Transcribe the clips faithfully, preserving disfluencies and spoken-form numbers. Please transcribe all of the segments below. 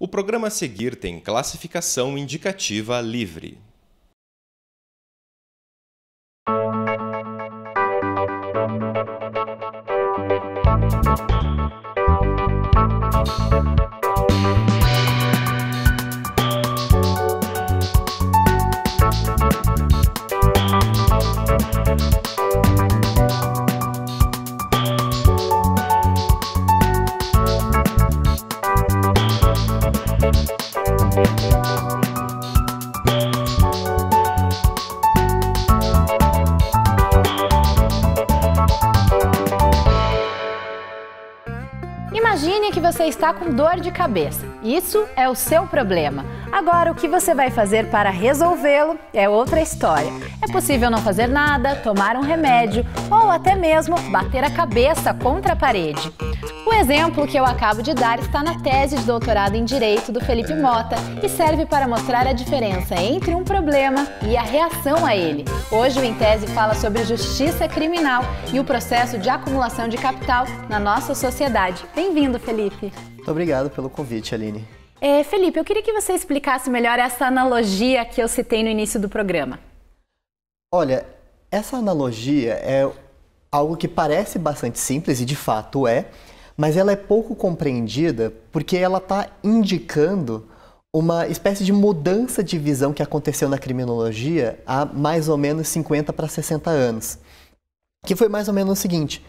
O programa a seguir tem classificação indicativa livre. Imagine que você está com dor de cabeça. Isso é o seu problema. Agora, o que você vai fazer para resolvê-lo é outra história. É possível não fazer nada, tomar um remédio ou até mesmo bater a cabeça contra a parede. O exemplo que eu acabo de dar está na tese de doutorado em Direito do Felipe Motta e serve para mostrar a diferença entre um problema e a reação a ele. Hoje o Em Tese fala sobre justiça criminal e o processo de acumulação de capital na nossa sociedade. Bem-vindo, Felipe. Muito obrigado pelo convite, Aline. É, Felipe, eu queria que você explicasse melhor essa analogia que eu citei no início do programa. Olha, essa analogia é algo que parece bastante simples e de fato é, mas ela é pouco compreendida porque ela está indicando uma espécie de mudança de visão que aconteceu na criminologia há mais ou menos cinquenta para sessenta anos, que foi mais ou menos o seguinte: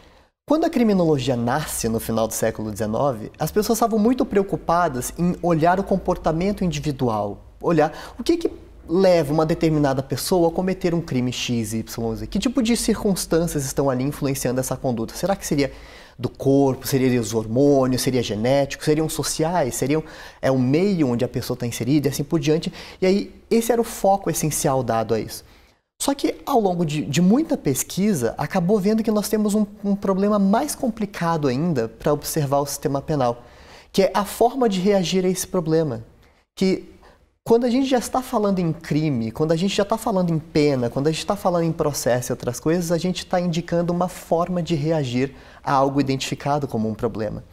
quando a criminologia nasce no final do século dezenove, as pessoas estavam muito preocupadas em olhar o comportamento individual, olhar o que que leva uma determinada pessoa a cometer um crime X, Y, Z, que tipo de circunstâncias estão ali influenciando essa conduta. Será que seria do corpo, seria os hormônios, seria genético, seriam sociais, seriam é, o meio onde a pessoa está inserida e assim por diante. E aí esse era o foco essencial dado a isso. Só que ao longo de, de muita pesquisa, acabou vendo que nós temos um, um problema mais complicado ainda para observar o sistema penal, que é a forma de reagir a esse problema. Que quando a gente já está falando em crime, quando a gente já está falando em pena, quando a gente está falando em processo e outras coisas, a gente está indicando uma forma de reagir a algo identificado como um problema.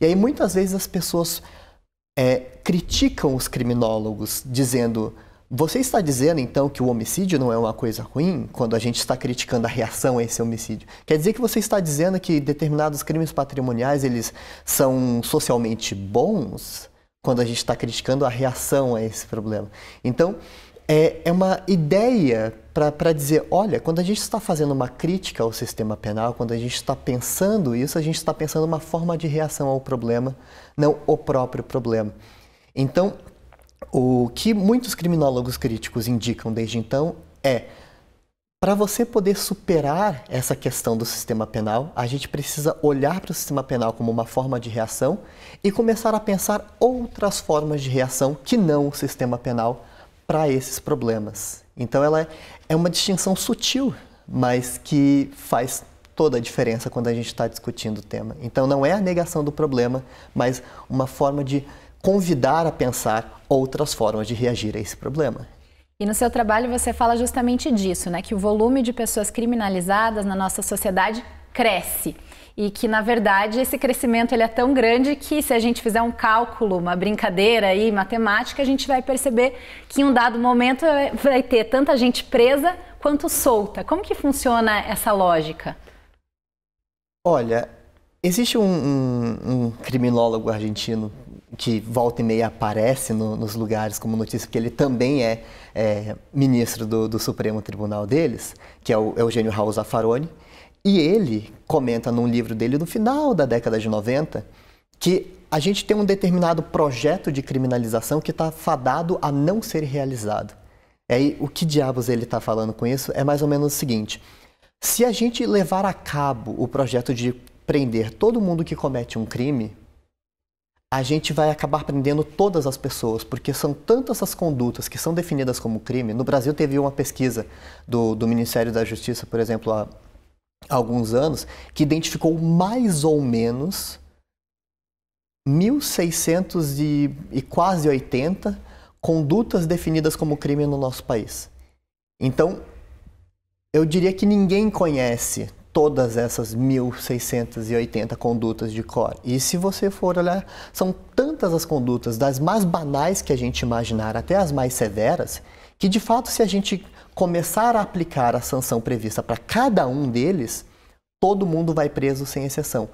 E aí muitas vezes as pessoas é, criticam os criminólogos dizendo: você está dizendo, então, que o homicídio não é uma coisa ruim quando a gente está criticando a reação a esse homicídio? Quer dizer que você está dizendo que determinados crimes patrimoniais, eles são socialmente bons quando a gente está criticando a reação a esse problema? Então, é, é uma ideia para dizer: olha, quando a gente está fazendo uma crítica ao sistema penal, quando a gente está pensando isso, a gente está pensando uma forma de reação ao problema, não o próprio problema. Então, o que muitos criminólogos críticos indicam desde então é: para você poder superar essa questão do sistema penal, a gente precisa olhar para o sistema penal como uma forma de reação e começar a pensar outras formas de reação que não o sistema penal para esses problemas. Então ela é uma distinção sutil, mas que faz toda a diferença quando a gente está discutindo o tema. Então não é a negação do problema, mas uma forma de convidar a pensar outras formas de reagir a esse problema. E no seu trabalho você fala justamente disso, né? Que o volume de pessoas criminalizadas na nossa sociedade cresce. E que, na verdade, esse crescimento ele é tão grande que, se a gente fizer um cálculo, uma brincadeira aí, matemática, a gente vai perceber que em um dado momento vai ter tanta gente presa quanto solta. Como que funciona essa lógica? Olha, existe um, um, um criminólogo argentino que volta e meia aparece no, nos lugares como notícia, porque ele também é, é ministro do, do Supremo Tribunal deles, que é o Eugênio Raul Zaffaroni, e ele comenta num livro dele no final da década de noventa que a gente tem um determinado projeto de criminalização que está fadado a não ser realizado. Aí, o que diabos ele está falando com isso é mais ou menos o seguinte: se a gente levar a cabo o projeto de prender todo mundo que comete um crime, a gente vai acabar prendendo todas as pessoas, porque são tantas as condutas que são definidas como crime. No Brasil teve uma pesquisa do, do Ministério da Justiça, por exemplo, há alguns anos, que identificou mais ou menos mil e seiscentos e, e quase oitenta condutas definidas como crime no nosso país. Então, eu diria que ninguém conhece todas essas mil seiscentos e oitenta condutas de cor. E se você for olhar, são tantas tantas as condutas, das mais banais que a gente imaginar até as mais severas, que de fato, se a gente começar a aplicar a sanção prevista para cada um deles, todo mundo vai preso sem exceção.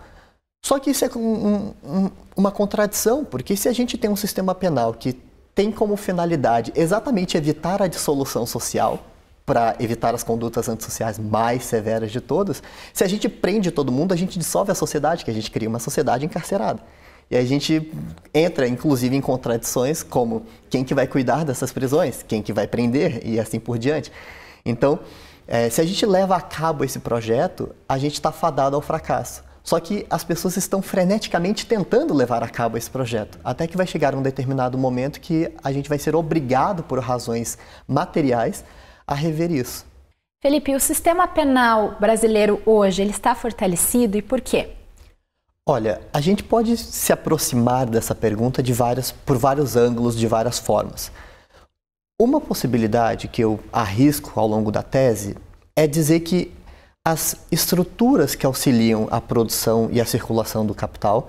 Só que isso é um, um, uma contradição, porque se a gente tem um sistema penal que tem como finalidade exatamente evitar a dissolução social, para evitar as condutas antissociais mais severas de todas, se a gente prende todo mundo, a gente dissolve a sociedade, que a gente cria uma sociedade encarcerada. E a gente entra, inclusive, em contradições como quem que vai cuidar dessas prisões, quem que vai prender e assim por diante. Então, é, se a gente leva a cabo esse projeto, a gente está fadado ao fracasso. Só que as pessoas estão freneticamente tentando levar a cabo esse projeto, até que vai chegar um determinado momento que a gente vai ser obrigado, por razões materiais, a rever isso. Felipe, o sistema penal brasileiro hoje, ele está fortalecido e por quê? Olha, a gente pode se aproximar dessa pergunta de várias, por vários ângulos, de várias formas. Uma possibilidade que eu arrisco ao longo da tese é dizer que as estruturas que auxiliam a produção e a circulação do capital,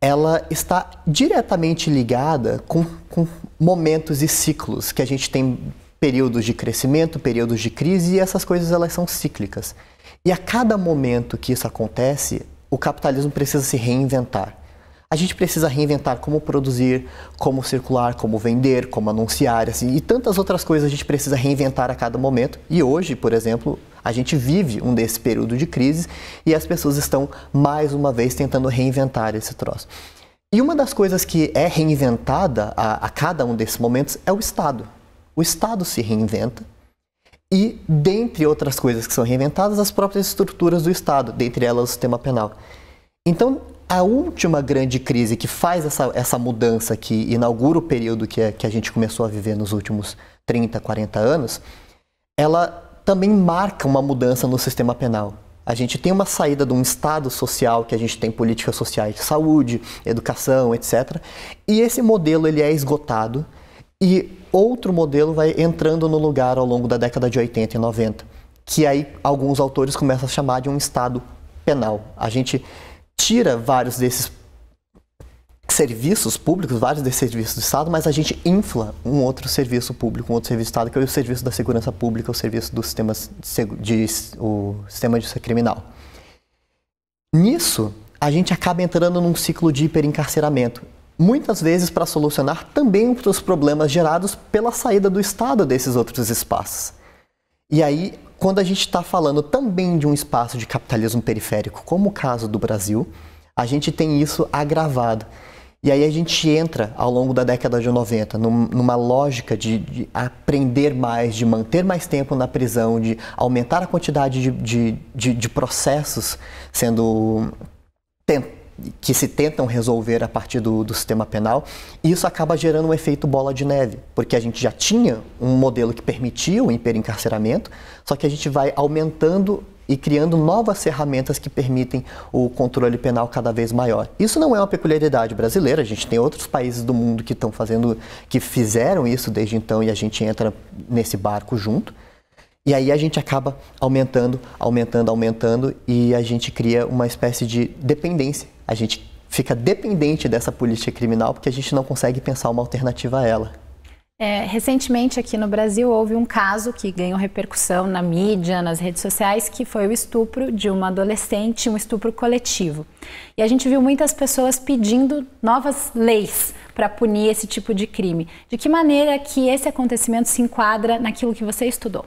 ela está diretamente ligada com, com momentos e ciclos que a gente tem. Períodos de crescimento, períodos de crise, e essas coisas elas são cíclicas. E a cada momento que isso acontece, o capitalismo precisa se reinventar. A gente precisa reinventar como produzir, como circular, como vender, como anunciar, assim, e tantas outras coisas a gente precisa reinventar a cada momento. E hoje, por exemplo, a gente vive um desse período de crise e as pessoas estão, mais uma vez, tentando reinventar esse troço. E uma das coisas que é reinventada a, a cada um desses momentos é o Estado. O Estado se reinventa e, dentre outras coisas que são reinventadas, as próprias estruturas do Estado, dentre elas o sistema penal. Então, a última grande crise que faz essa, essa mudança, que inaugura o período que, é, que a gente começou a viver nos últimos trinta, quarenta anos, ela também marca uma mudança no sistema penal. A gente tem uma saída de um Estado social, que a gente tem políticas sociais de saúde, educação, etcétera. E esse modelo ele é esgotado e outro modelo vai entrando no lugar ao longo da década de oitenta e noventa, que aí alguns autores começam a chamar de um Estado penal. A gente tira vários desses serviços públicos, vários desses serviços do Estado, mas a gente infla um outro serviço público, um outro serviço do Estado, que é o serviço da segurança pública, o serviço do sistema de, o sistema de criminal. Nisso, a gente acaba entrando num ciclo de hiperencarceramento, muitas vezes para solucionar também os problemas gerados pela saída do Estado desses outros espaços. E aí, quando a gente está falando também de um espaço de capitalismo periférico, como o caso do Brasil, a gente tem isso agravado. E aí a gente entra, ao longo da década de noventa, numa lógica de, de aprender mais, de manter mais tempo na prisão, de aumentar a quantidade de, de, de, de processos sendo tentados, que se tentam resolver a partir do, do sistema penal, e isso acaba gerando um efeito bola de neve, porque a gente já tinha um modelo que permitia o hiperencarceramento, só que a gente vai aumentando e criando novas ferramentas que permitem o controle penal cada vez maior. Isso não é uma peculiaridade brasileira, a gente tem outros países do mundo que estão fazendo, que fizeram isso desde então, e a gente entra nesse barco junto. E aí a gente acaba aumentando, aumentando, aumentando, e a gente cria uma espécie de dependência. A gente fica dependente dessa política criminal porque a gente não consegue pensar uma alternativa a ela. É, recentemente aqui no Brasil houve um caso que ganhou repercussão na mídia, nas redes sociais, que foi o estupro de uma adolescente, um estupro coletivo. E a gente viu muitas pessoas pedindo novas leis para punir esse tipo de crime. De que maneira que esse acontecimento se enquadra naquilo que você estudou?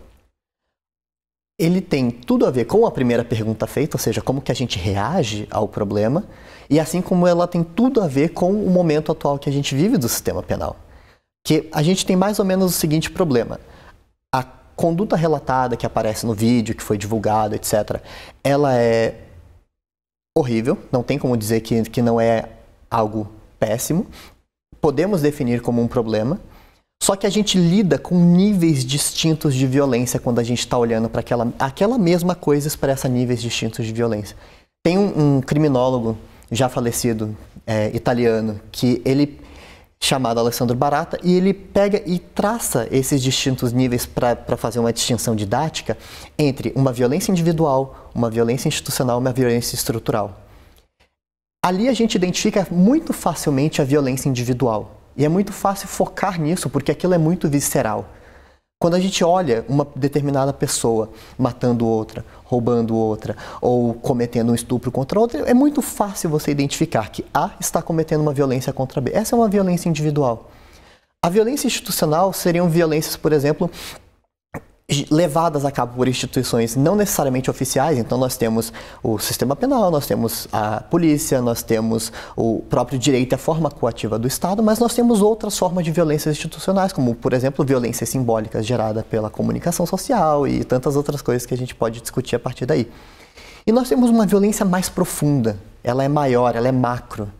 Ele tem tudo a ver com a primeira pergunta feita, ou seja, como que a gente reage ao problema, e assim como ela tem tudo a ver com o momento atual que a gente vive do sistema penal. Que a gente tem mais ou menos o seguinte problema: a conduta relatada que aparece no vídeo, que foi divulgado, etcétera, ela é horrível, não tem como dizer que, que não é algo péssimo, podemos definir como um problema. Só que a gente lida com níveis distintos de violência quando a gente está olhando para aquela, aquela mesma coisa expressa níveis distintos de violência. Tem um, um criminólogo já falecido, é, italiano, que ele, chamado Alessandro Baratta, e ele pega e traça esses distintos níveis para fazer uma distinção didática entre uma violência individual, uma violência institucional e uma violência estrutural. Ali a gente identifica muito facilmente a violência individual. E é muito fácil focar nisso, porque aquilo é muito visceral. Quando a gente olha uma determinada pessoa matando outra, roubando outra, ou cometendo um estupro contra outra, é muito fácil você identificar que A está cometendo uma violência contra B. Essa é uma violência individual. A violência institucional seriam violências, por exemplo, levadas a cabo por instituições não necessariamente oficiais. Então nós temos o sistema penal, nós temos a polícia, nós temos o próprio direito e a forma coativa do Estado, mas nós temos outras formas de violências institucionais, como, por exemplo, violências simbólicas gerada pela comunicação social e tantas outras coisas que a gente pode discutir a partir daí. E nós temos uma violência mais profunda, ela é maior, ela é macro,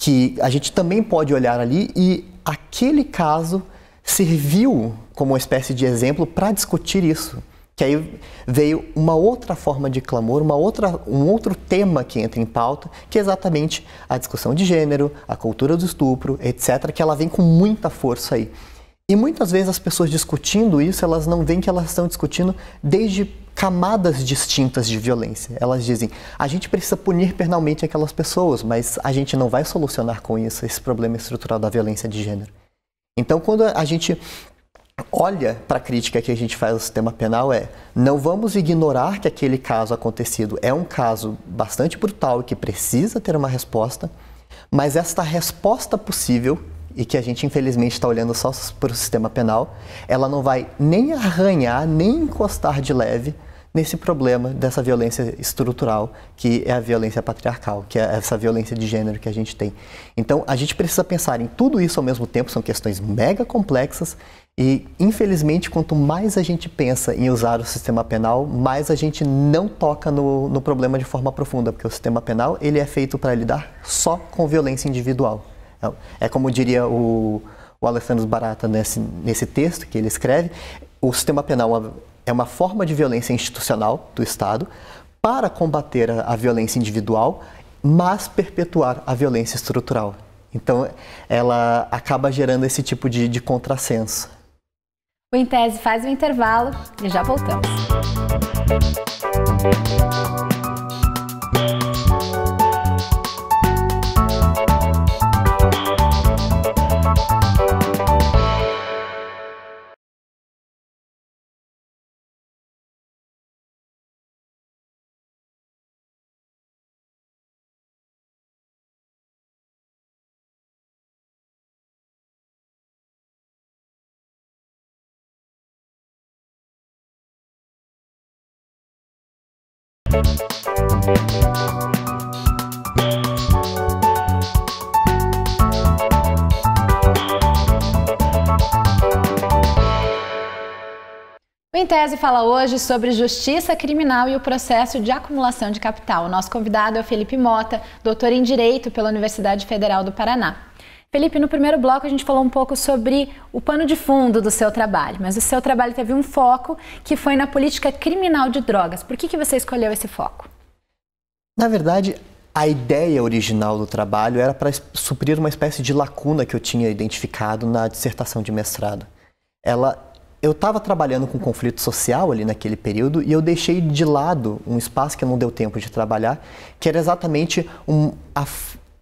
que a gente também pode olhar ali e aquele caso serviu como uma espécie de exemplo para discutir isso. Que aí veio uma outra forma de clamor, uma outra, um outro tema que entra em pauta, que é exatamente a discussão de gênero, a cultura do estupro, etcétera, que ela vem com muita força aí. E muitas vezes as pessoas discutindo isso, elas não veem que elas estão discutindo desde camadas distintas de violência. Elas dizem, a gente precisa punir penalmente aquelas pessoas, mas a gente não vai solucionar com isso esse problema estrutural da violência de gênero. Então, quando a gente olha para a crítica que a gente faz ao sistema penal é, não vamos ignorar que aquele caso acontecido é um caso bastante brutal e que precisa ter uma resposta, mas esta resposta possível, e que a gente infelizmente está olhando só para o sistema penal, ela não vai nem arranhar, nem encostar de leve nesse problema dessa violência estrutural, que é a violência patriarcal, que é essa violência de gênero que a gente tem. Então, a gente precisa pensar em tudo isso ao mesmo tempo, são questões mega complexas e, infelizmente, quanto mais a gente pensa em usar o sistema penal, mais a gente não toca no, no problema de forma profunda, porque o sistema penal, ele é feito para lidar só com violência individual. É como diria o, o Alessandro Baratta nesse, nesse texto que ele escreve, o sistema penal é uma forma de violência institucional do Estado para combater a, a violência individual, mas perpetuar a violência estrutural. Então, ela acaba gerando esse tipo de, de contrassenso. O Em Tese faz um intervalo e já voltamos. O Em Tese fala hoje sobre justiça criminal e o processo de acumulação de capital. O nosso convidado é o Felipe Motta, doutor em Direito pela Universidade Federal do Paraná. Felipe, no primeiro bloco a gente falou um pouco sobre o pano de fundo do seu trabalho, mas o seu trabalho teve um foco que foi na política criminal de drogas. Por que que você escolheu esse foco? Na verdade, a ideia original do trabalho era para suprir uma espécie de lacuna que eu tinha identificado na dissertação de mestrado. Ela, eu estava trabalhando com conflito social ali naquele período e eu deixei de lado um espaço que não deu tempo de trabalhar, que era exatamente um, a,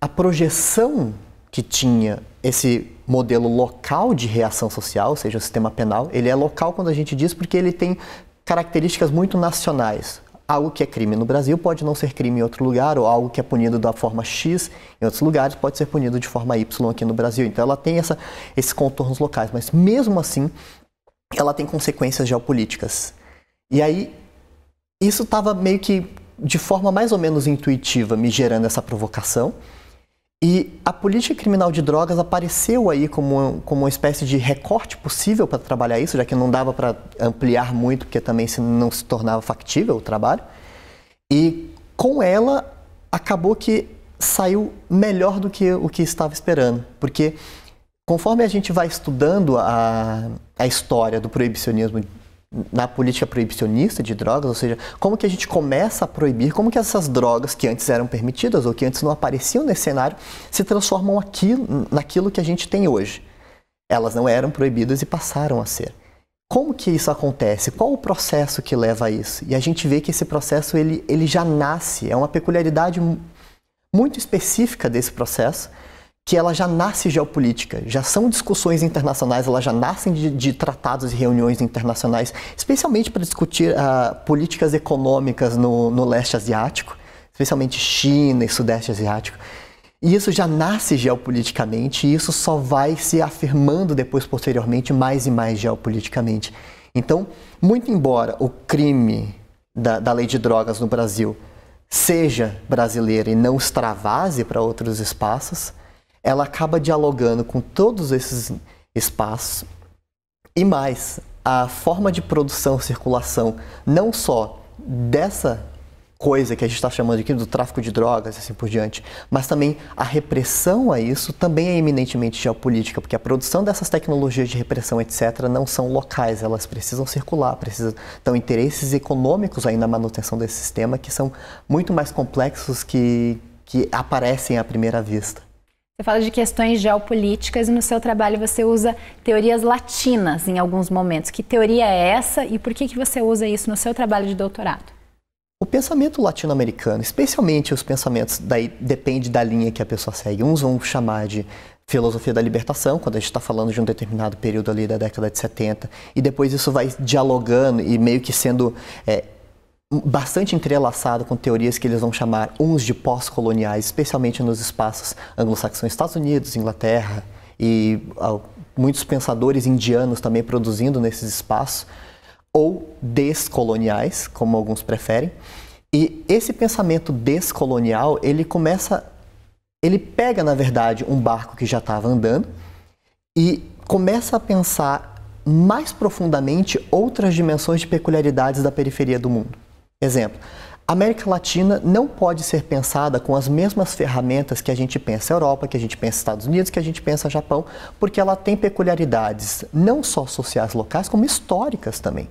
a projeção que tinha esse modelo local de reação social, ou seja, o sistema penal. Ele é local quando a gente diz porque ele tem características muito nacionais. Algo que é crime no Brasil pode não ser crime em outro lugar, ou algo que é punido da forma X em outros lugares pode ser punido de forma Y aqui no Brasil. Então ela tem essa, esses contornos locais, mas mesmo assim ela tem consequências geopolíticas. E aí isso estava meio que de forma mais ou menos intuitiva me gerando essa provocação. E a política criminal de drogas apareceu aí como, como uma espécie de recorte possível para trabalhar isso, já que não dava para ampliar muito, porque também não se tornava factível o trabalho. E com ela, acabou que saiu melhor do que o que estava esperando, porque conforme a gente vai estudando a, a história do proibicionismo na política proibicionista de drogas, ou seja, como que a gente começa a proibir, como que essas drogas que antes eram permitidas ou que antes não apareciam nesse cenário, se transformam aqui, naquilo que a gente tem hoje. Elas não eram proibidas e passaram a ser. Como que isso acontece? Qual o processo que leva a isso? E a gente vê que esse processo ele, ele já nasce, é uma peculiaridade muito específica desse processo, que ela já nasce geopolítica, já são discussões internacionais, elas já nascem de, de tratados e reuniões internacionais, especialmente para discutir uh, políticas econômicas no, no leste asiático, especialmente China e sudeste asiático. E isso já nasce geopoliticamente e isso só vai se afirmando depois, posteriormente, mais e mais geopoliticamente. Então, muito embora o crime da, da lei de drogas no Brasil seja brasileiro e não extravase para outros espaços, ela acaba dialogando com todos esses espaços e mais, a forma de produção, circulação, não só dessa coisa que a gente está chamando aqui do tráfico de drogas e assim por diante, mas também a repressão a isso também é eminentemente geopolítica, porque a produção dessas tecnologias de repressão, etcétera, não são locais, elas precisam circular, precisam, então, interesses econômicos aí na manutenção desse sistema que são muito mais complexos que, que aparecem à primeira vista. Você fala de questões geopolíticas e no seu trabalho você usa teorias latinas em alguns momentos. Que teoria é essa e por que que você usa isso no seu trabalho de doutorado? O pensamento latino-americano, especialmente os pensamentos, daí depende da linha que a pessoa segue. Uns vão chamar de filosofia da libertação, quando a gente está falando de um determinado período ali da década de setenta, e depois isso vai dialogando e meio que sendo é, bastante entrelaçado com teorias que eles vão chamar uns de pós-coloniais, especialmente nos espaços anglo-saxões, Estados Unidos, Inglaterra, e ó, muitos pensadores indianos também produzindo nesses espaços, ou descoloniais, como alguns preferem. E esse pensamento descolonial, ele começa, ele pega, na verdade, um barco que já estava andando e começa a pensar mais profundamente outras dimensões de peculiaridades da periferia do mundo. Exemplo, a América Latina não pode ser pensada com as mesmas ferramentas que a gente pensa a Europa, que a gente pensa Estados Unidos, que a gente pensa Japão, porque ela tem peculiaridades não só sociais locais, como históricas também.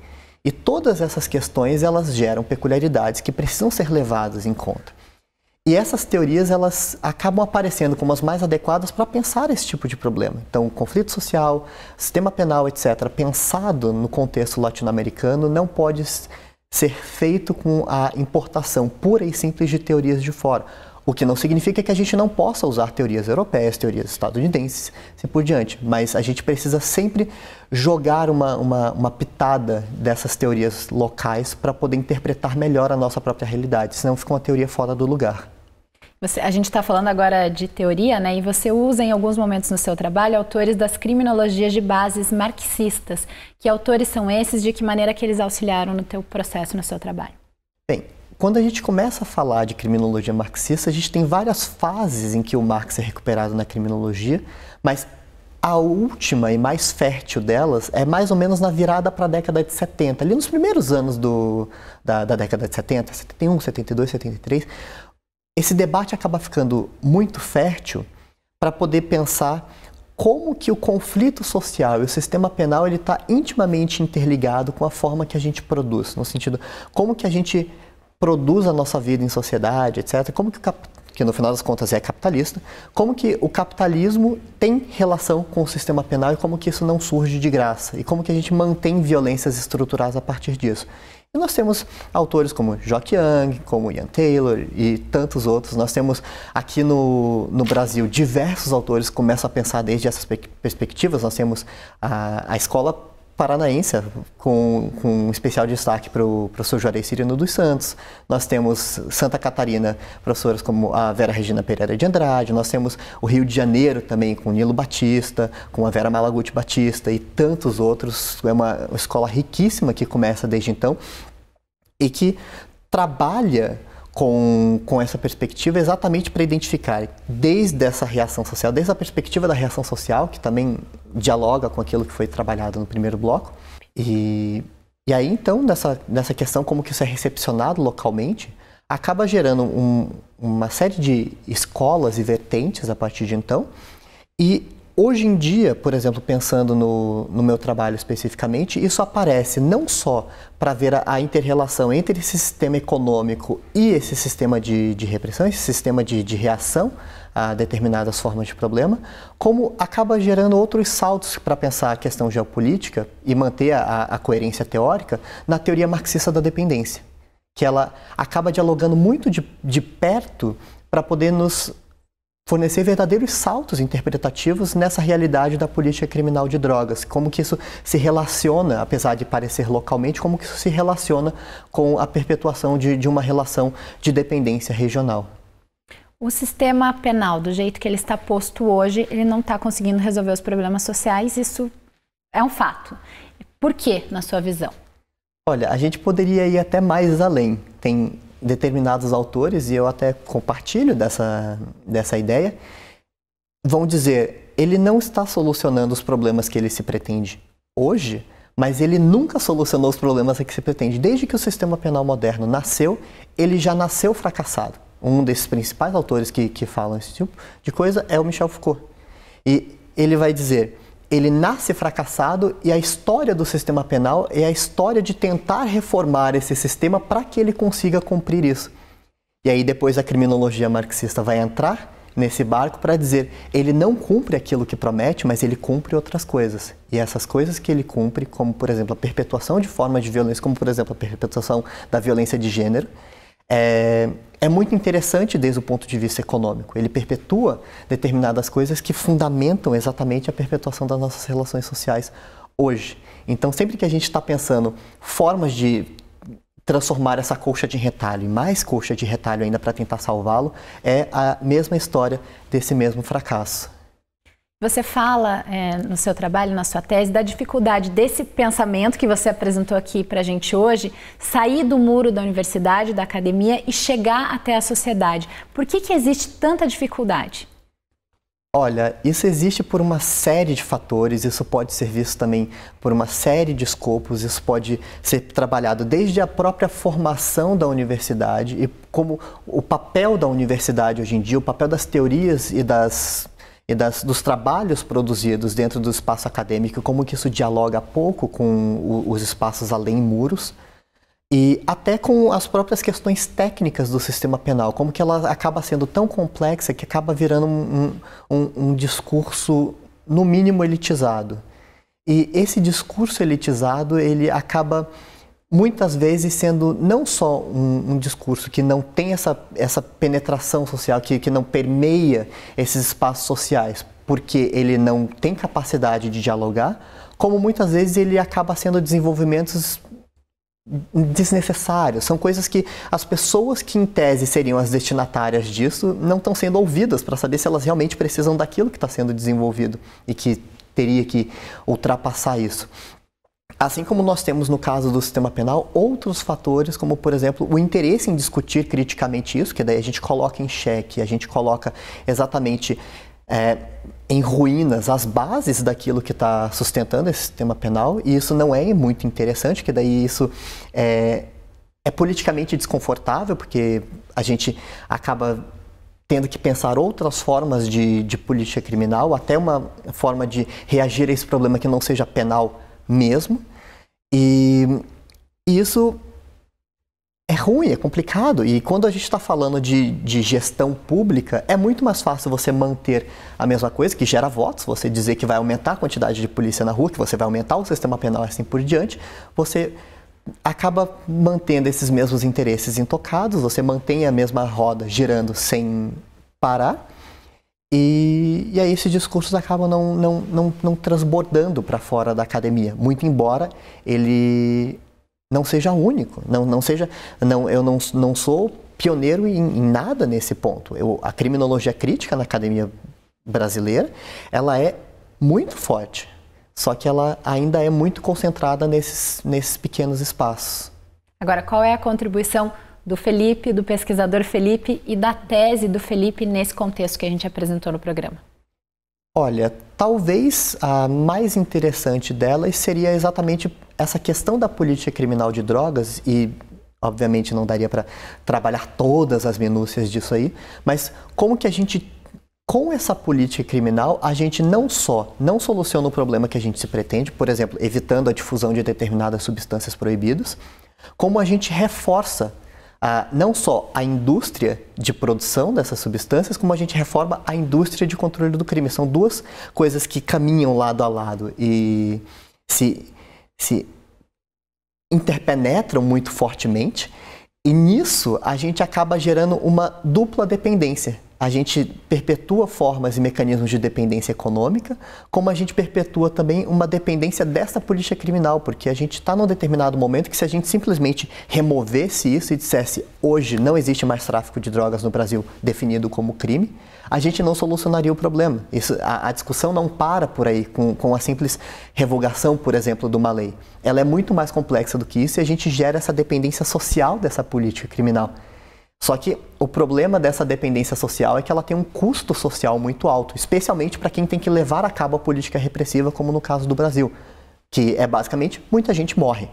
E todas essas questões, elas geram peculiaridades que precisam ser levadas em conta. E essas teorias, elas acabam aparecendo como as mais adequadas para pensar esse tipo de problema. Então, conflito social, sistema penal, etcétera, pensado no contexto latino-americano, não pode ser feito com a importação pura e simples de teorias de fora, o que não significa que a gente não possa usar teorias europeias, teorias estadunidenses, assim por diante, mas a gente precisa sempre jogar uma, uma, uma pitada dessas teorias locais para poder interpretar melhor a nossa própria realidade, senão fica uma teoria fora do lugar. Você, a gente está falando agora de teoria, né? E você usa em alguns momentos no seu trabalho autores das criminologias de bases marxistas. Que autores são esses? De que maneira que eles auxiliaram no teu processo, no seu trabalho? Bem, quando a gente começa a falar de criminologia marxista, a gente tem várias fases em que o Marx é recuperado na criminologia, mas a última e mais fértil delas é mais ou menos na virada para a década de setenta, ali nos primeiros anos do, da, da década de setenta, setenta e um, setenta e dois, setenta e três... Esse debate acaba ficando muito fértil para poder pensar como que o conflito social e o sistema penal ele está intimamente interligado com a forma que a gente produz, no sentido como que a gente produz a nossa vida em sociedade, etcétera. Como que, o cap... que no final das contas é capitalista, como que o capitalismo tem relação com o sistema penal e como que isso não surge de graça e como que a gente mantém violências estruturais a partir disso. E nós temos autores como Jock Young, como Ian Taylor e tantos outros. Nós temos aqui no, no Brasil diversos autores que começam a pensar desde essas pe perspectivas. Nós temos a, a Escola Paranaense, com, com um especial destaque para o professor Juarez Cirino dos Santos. Nós temos Santa Catarina, professoras como a Vera Regina Pereira de Andrade. Nós temos o Rio de Janeiro também, com Nilo Batista, com a Vera Malaguti Batista e tantos outros. É uma escola riquíssima que começa desde então e que trabalha com, com essa perspectiva exatamente para identificar desde essa reação social, desde a perspectiva da reação social, que também dialoga com aquilo que foi trabalhado no primeiro bloco. E, e aí, então, nessa, nessa questão, como que isso é recepcionado localmente, acaba gerando um, uma série de escolas e vertentes a partir de então. E hoje em dia, por exemplo, pensando no, no meu trabalho especificamente, isso aparece não só para ver a, a inter-relação entre esse sistema econômico e esse sistema de, de repressão, esse sistema de, de reação a determinadas formas de problema, como acaba gerando outros saltos para pensar a questão geopolítica e manter a, a coerência teórica na teoria marxista da dependência, que ela acaba dialogando muito de, de perto para poder nos fornecer verdadeiros saltos interpretativos nessa realidade da política criminal de drogas. Como que isso se relaciona, apesar de parecer localmente, como que isso se relaciona com a perpetuação de, de uma relação de dependência regional. O sistema penal, do jeito que ele está posto hoje, ele não está conseguindo resolver os problemas sociais, isso é um fato. Por quê, na sua visão? Olha, a gente poderia ir até mais além. Tem determinados autores, e eu até compartilho dessa, dessa ideia, vão dizer, ele não está solucionando os problemas que ele se pretende hoje, mas ele nunca solucionou os problemas que se pretende. Desde que o sistema penal moderno nasceu, ele já nasceu fracassado. Um desses principais autores que, que falam esse tipo de coisa é o Michel Foucault. E ele vai dizer, ele nasce fracassado e a história do sistema penal é a história de tentar reformar esse sistema para que ele consiga cumprir isso. E aí depois a criminologia marxista vai entrar nesse barco para dizer, ele não cumpre aquilo que promete, mas ele cumpre outras coisas. E essas coisas que ele cumpre, como por exemplo a perpetuação de formas de violência, como por exemplo a perpetuação da violência de gênero, é, é muito interessante desde o ponto de vista econômico. Ele perpetua determinadas coisas que fundamentam exatamente a perpetuação das nossas relações sociais hoje. Então, sempre que a gente está pensando formas de transformar essa colcha de retalho em mais colcha de retalho ainda para tentar salvá-lo, é a mesma história desse mesmo fracasso. Você fala é, no seu trabalho, na sua tese, da dificuldade desse pensamento que você apresentou aqui para a gente hoje, sair do muro da universidade, da academia e chegar até a sociedade. Por que que existe tanta dificuldade? Olha, isso existe por uma série de fatores, isso pode ser visto também por uma série de escopos, isso pode ser trabalhado desde a própria formação da universidade e como o papel da universidade hoje em dia, o papel das teorias e das... e das, dos trabalhos produzidos dentro do espaço acadêmico, como que isso dialoga pouco com o, os espaços além muros, e até com as próprias questões técnicas do sistema penal, como que ela acaba sendo tão complexa que acaba virando um, um, um discurso, no mínimo, elitizado. E esse discurso elitizado, ele acaba, muitas vezes, sendo não só um, um discurso que não tem essa, essa penetração social, que, que não permeia esses espaços sociais, porque ele não tem capacidade de dialogar, como muitas vezes ele acaba sendo desenvolvimentos desnecessários. São coisas que as pessoas que em tese seriam as destinatárias disso não estão sendo ouvidas para saber se elas realmente precisam daquilo que está sendo desenvolvido e que teria que ultrapassar isso. Assim como nós temos no caso do sistema penal outros fatores, como por exemplo o interesse em discutir criticamente isso, que daí a gente coloca em xeque, a gente coloca exatamente é, em ruínas as bases daquilo que está sustentando esse sistema penal, e isso não é muito interessante, que daí isso é, é politicamente desconfortável, porque a gente acaba tendo que pensar outras formas de, de política criminal, até uma forma de reagir a esse problema que não seja penal mesmo, e isso é ruim, é complicado, e quando a gente está falando de, de gestão pública, é muito mais fácil você manter a mesma coisa, que gera votos, você dizer que vai aumentar a quantidade de polícia na rua, que você vai aumentar o sistema penal e assim por diante, você acaba mantendo esses mesmos interesses intocados, você mantém a mesma roda girando sem parar. E, e aí esses discursos acabam não, não, não, não transbordando para fora da academia, muito embora ele não seja único, não, não seja, não, eu não, não sou pioneiro em, em nada nesse ponto. Eu, a criminologia crítica na academia brasileira, ela é muito forte, só que ela ainda é muito concentrada nesses, nesses pequenos espaços. Agora, qual é a contribuição do Felipe, do pesquisador Felipe e da tese do Felipe nesse contexto que a gente apresentou no programa? Olha, talvez a mais interessante delas seria exatamente essa questão da política criminal de drogas, e obviamente não daria para trabalhar todas as minúcias disso aí, mas como que a gente, com essa política criminal, a gente não só não soluciona o problema que a gente se pretende, por exemplo, evitando a difusão de determinadas substâncias proibidas, como a gente reforça A, não só a indústria de produção dessas substâncias, como a gente reforma a indústria de controle do crime. São duas coisas que caminham lado a lado e se, se interpenetram muito fortemente, E nisso, a gente acaba gerando uma dupla dependência. A gente perpetua formas e mecanismos de dependência econômica, como a gente perpetua também uma dependência dessa política criminal, porque a gente está num determinado momento que, se a gente simplesmente removesse isso e dissesse hoje não existe mais tráfico de drogas no Brasil definido como crime, a gente não solucionaria o problema. Isso, a, a discussão não para por aí com, com a simples revogação, por exemplo, de uma lei. Ela é muito mais complexa do que isso e a gente gera essa dependência social dessa política criminal. Só que o problema dessa dependência social é que ela tem um custo social muito alto, especialmente para quem tem que levar a cabo a política repressiva, como no caso do Brasil, que é basicamente muita gente morre.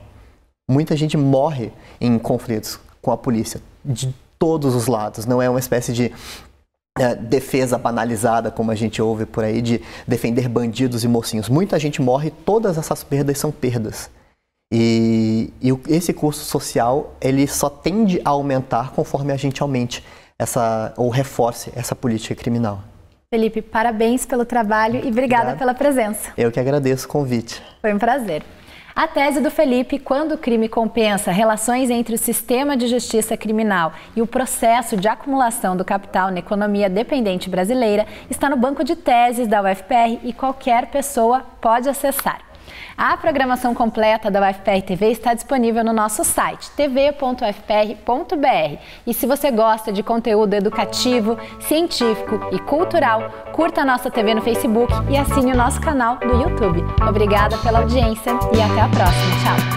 Muita gente morre em conflitos com a polícia, de todos os lados. Não é uma espécie de é, defesa banalizada, como a gente ouve por aí, de defender bandidos e mocinhos. Muita gente morre e todas essas perdas são perdas. E, e esse custo social, ele só tende a aumentar conforme a gente aumente essa, ou reforce essa política criminal. Felipe, parabéns pelo trabalho e obrigada Obrigado. pela presença. Eu que agradeço o convite. Foi um prazer. A tese do Felipe, Quando o Crime Compensa, relações entre o sistema de justiça criminal e o processo de acumulação do capital na economia dependente brasileira, está no banco de teses da U F P R e qualquer pessoa pode acessar. A programação completa da U F P R T V está disponível no nosso site tv ponto u f p r ponto b r. E se você gosta de conteúdo educativo, científico e cultural, curta a nossa T V no Facebook e assine o nosso canal no YouTube. Obrigada pela audiência e até a próxima. Tchau!